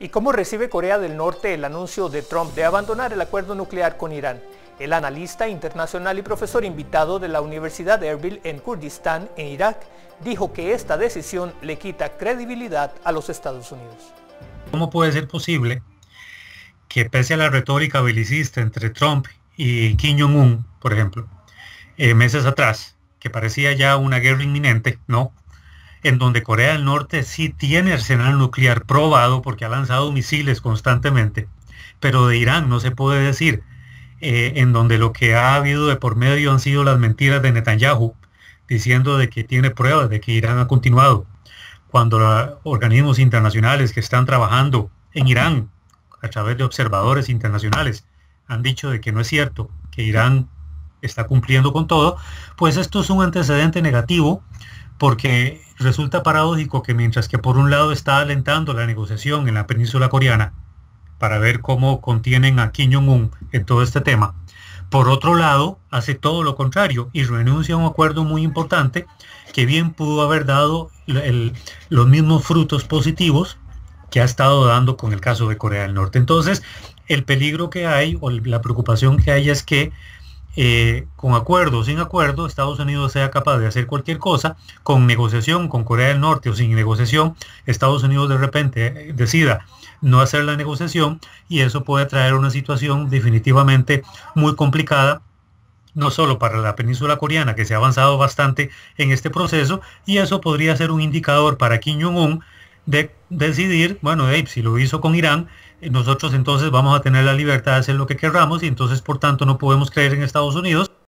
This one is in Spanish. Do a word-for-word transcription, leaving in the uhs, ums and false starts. ¿Y cómo recibe Corea del Norte el anuncio de Trump de abandonar el acuerdo nuclear con Irán? El analista internacional y profesor invitado de la Universidad de Erbil en Kurdistán, en Irak, dijo que esta decisión le quita credibilidad a los Estados Unidos. ¿Cómo puede ser posible que pese a la retórica belicista entre Trump y Kim Jong-un, por ejemplo, eh, meses atrás, que parecía ya una guerra inminente, ¿no?, en donde Corea del Norte sí tiene arsenal nuclear probado porque ha lanzado misiles constantemente, pero de Irán no se puede decir, eh, en donde lo que ha habido de por medio han sido las mentiras de Netanyahu, diciendo de que tiene pruebas de que Irán ha continuado, cuando la, organismos internacionales que están trabajando en Irán, a través de observadores internacionales, han dicho de que no es cierto, que Irán está cumpliendo con todo, pues esto es un antecedente negativo, porque resulta paradójico que mientras que por un lado está alentando la negociación en la península coreana para ver cómo contienen a Kim Jong-un en todo este tema, por otro lado hace todo lo contrario y renuncia a un acuerdo muy importante que bien pudo haber dado el, los mismos frutos positivos que ha estado dando con el caso de Corea del Norte. Entonces, el peligro que hay o la preocupación que hay es que Eh, con acuerdo o sin acuerdo, Estados Unidos sea capaz de hacer cualquier cosa, con negociación con Corea del Norte o sin negociación, Estados Unidos de repente decida no hacer la negociación y eso puede traer una situación definitivamente muy complicada, no solo para la península coreana, que se ha avanzado bastante en este proceso, y eso podría ser un indicador para Kim Jong-un de decidir, bueno, hey, si lo hizo con Irán, nosotros entonces vamos a tener la libertad de hacer lo que querramos y entonces por tanto no podemos creer en Estados Unidos.